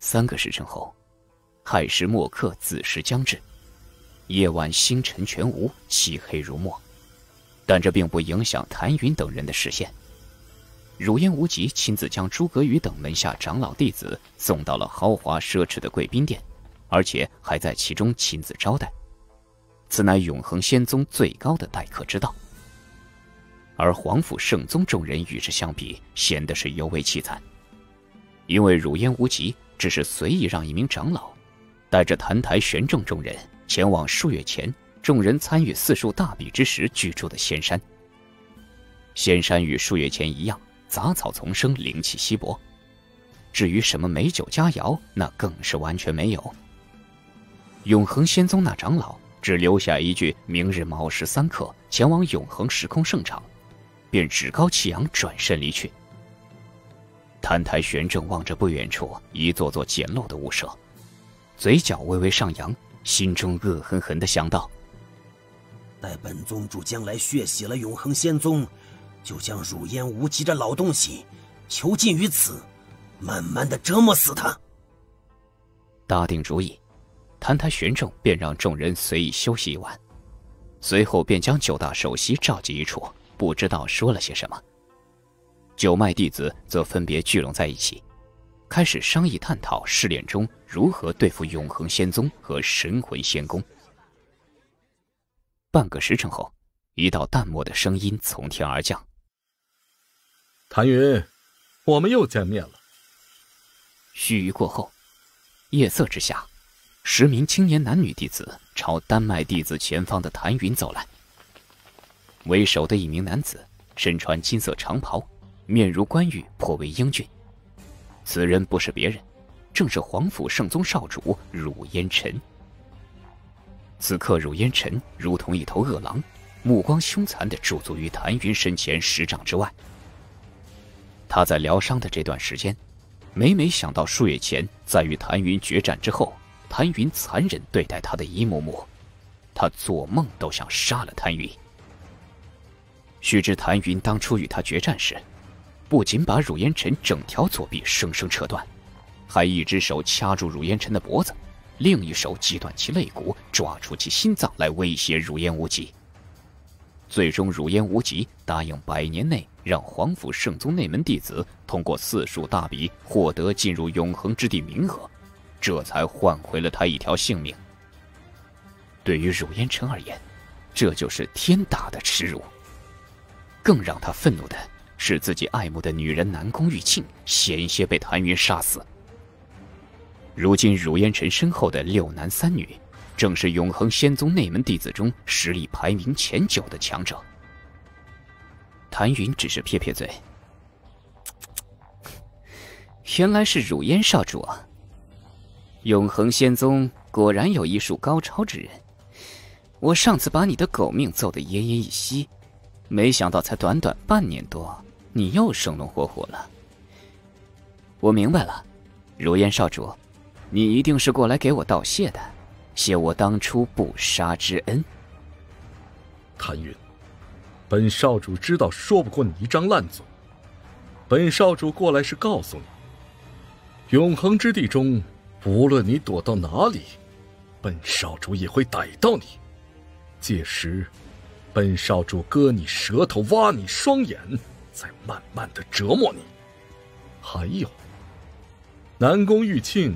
3个时辰后，亥时末刻子时将至，夜晚星辰全无，漆黑如墨。但这并不影响谭云等人的视线。汝烟无极亲自将诸葛宇等门下长老弟子送到了豪华奢侈的贵宾殿，而且还在其中亲自招待。此乃永恒仙宗最高的待客之道。 而皇甫圣宗众人与之相比，显得是尤为凄惨，因为汝烟无极只是随意让一名长老带着澹台玄正众人前往数月前众人参与四树大比之时居住的仙山。仙山与数月前一样，杂草丛生，灵气稀薄。至于什么美酒佳肴，那更是完全没有。永恒仙宗那长老只留下一句：“明日卯时3刻，前往永恒时空盛场。” 便趾高气扬转身离去。澹台玄正望着不远处一座座简陋的屋舍，嘴角微微上扬，心中恶狠狠地想到：待本宗主将来血洗了永恒仙宗，就将汝烟无极这老东西囚禁于此，慢慢的折磨死他。打定主意，澹台玄正便让众人随意休息一晚，随后便将九大首席召集一处。 不知道说了些什么，九脉弟子则分别聚拢在一起，开始商议探讨试炼中如何对付永恒仙宗和神魂仙宫。半个时辰后，一道淡漠的声音从天而降：“谭云，我们又见面了。”须臾过后，夜色之下，10名青年男女弟子朝丹麦弟子前方的谭云走来。 为首的一名男子身穿金色长袍，面如冠玉，颇为英俊。此人不是别人，正是皇甫圣宗少主汝烟尘。此刻，汝烟尘如同一头恶狼，目光凶残地驻足于谭云身前10丈之外。他在疗伤的这段时间，每想到数月前在与谭云决战之后，谭云残忍对待他的一幕幕，他做梦都想杀了谭云。 须知谭云当初与他决战时，不仅把汝烟尘整条左臂生生扯断，还一只手掐住汝烟尘的脖子，另一手击断其肋骨，抓住其心脏来威胁汝烟无极。最终，汝烟无极答应100年内让皇甫圣宗内门弟子通过四树大比获得进入永恒之地名额，这才换回了他一条性命。对于汝烟尘而言，这就是天大的耻辱。 更让他愤怒的是，自己爱慕的女人南宫玉罄险些被谭云杀死。如今，汝烟尘身后的6男3女，正是永恒仙宗内门弟子中实力排名前9的强者。谭云只是撇撇嘴：“原来是汝烟少主啊！永恒仙宗果然有医术高超之人。我上次把你的狗命揍得奄奄一息。” 没想到才短半年多，你又生龙活虎了。我明白了，如烟少主，你一定是过来给我道谢的，谢我当初不杀之恩。谭云，本少主知道说不过你一张烂嘴，本少主过来是告诉你，永恒之地中，无论你躲到哪里，本少主也会逮到你，届时。 本少主割你舌头，挖你双眼，再慢慢的折磨你。还有，南宫玉罄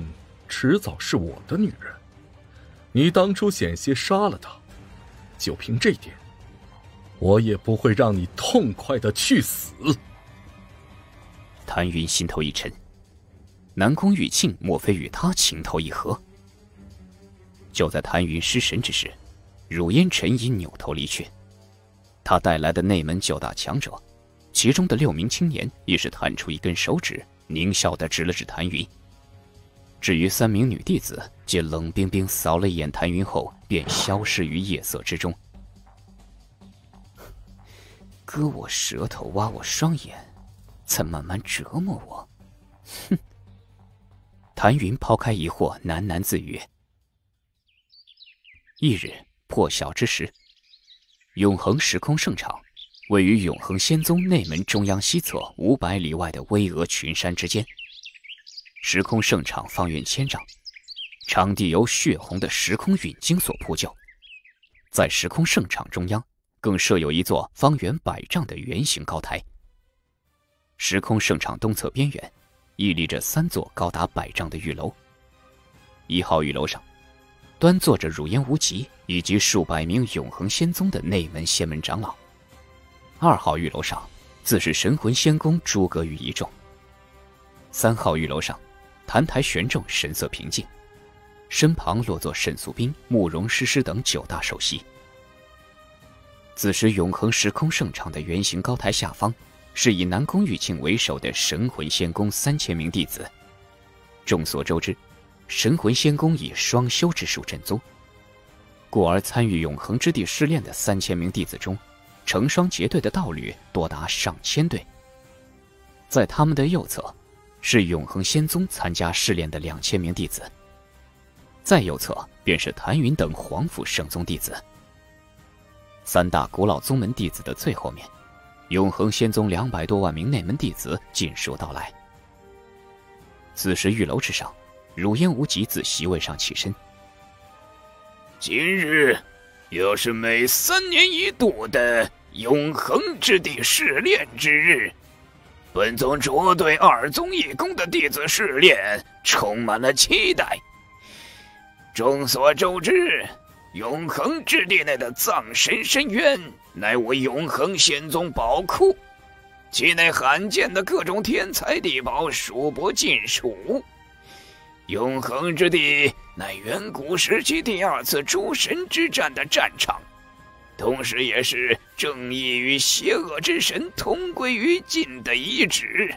迟早是我的女人，你当初险些杀了她，就凭这点，我也不会让你痛快的去死。谭云心头一沉，南宫玉罄莫非与他情投意合？就在谭云失神之时，汝烟尘已扭头离去。 他带来的内门9大强者，其中的6名青年亦是探出一根手指，狞笑地指了指谭云。至于3名女弟子，皆冷冰冰扫了一眼谭云后，便消失于夜色之中。割我舌头，挖我双眼，再慢慢折磨我。哼！谭云抛开疑惑，喃喃自语。翌日破晓之时。 永恒时空盛场，位于永恒仙宗内门中央西侧500里外的巍峨群山之间。时空圣场方圆1000丈，场地由血红的时空陨晶所铺就。在时空圣场中央，更设有一座方圆100丈的圆形高台。时空圣场东侧边缘，屹立着3座高达100丈的玉楼。1号玉楼上，端坐着汝烟无极以及数百名永恒仙宗的内门仙门长老；2号玉楼上，自是神魂仙宫诸葛羽一众；3号玉楼上，坛台玄众神色平静，身旁落座沈素冰、慕容诗诗等9大首席。此时，永恒时空圣场的圆形高台下方，是以南宫玉烬为首的神魂仙宫3000名弟子。众所周知，神魂仙宫以双修之术振宗，故而参与永恒之地试炼的3000名弟子中，成双结对的道侣多达上千对。在他们的右侧，是永恒仙宗参加试炼的2000名弟子，再右侧便是谭云等皇府圣宗弟子。3大古老宗门弟子的最后面，永恒仙宗200多万名内门弟子尽数到来。此时玉楼之上，汝烟无极自席位上起身：“今日又是每3年1度的永恒之地试炼之日，本宗主对2宗一宫的弟子试炼充满了期待。众所周知，永恒之地内的藏神深渊乃我永恒仙宗宝库，其内罕见的各种天才地宝数不尽数。永恒之地乃远古时期第2次诸神之战的战场，同时也是正义与邪恶之神同归于尽的遗址。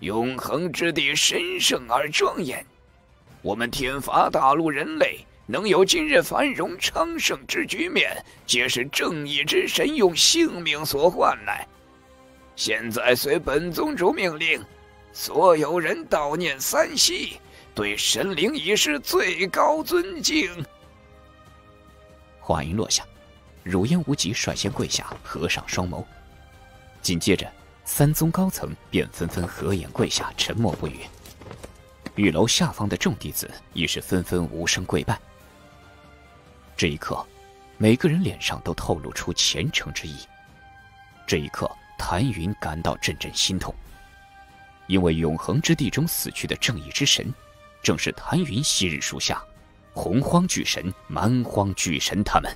永恒之地神圣而庄严，我们天罚大陆人类能有今日繁荣昌盛之局面，皆是正义之神用性命所换来。现在随本宗主命令，所有人悼念3夕，对神灵以示最高尊敬。”话音落下，汝烟无极率先跪下，合上双眸。紧接着，3宗高层便纷纷合眼跪下，沉默不语。玉楼下方的众弟子亦是纷纷无声跪拜。这一刻，每个人脸上都透露出虔诚之意。这一刻，谭云感到阵阵心痛，因为永恒之地中死去的正义之神，正是谭云昔日属下洪荒巨神、蛮荒巨神他们。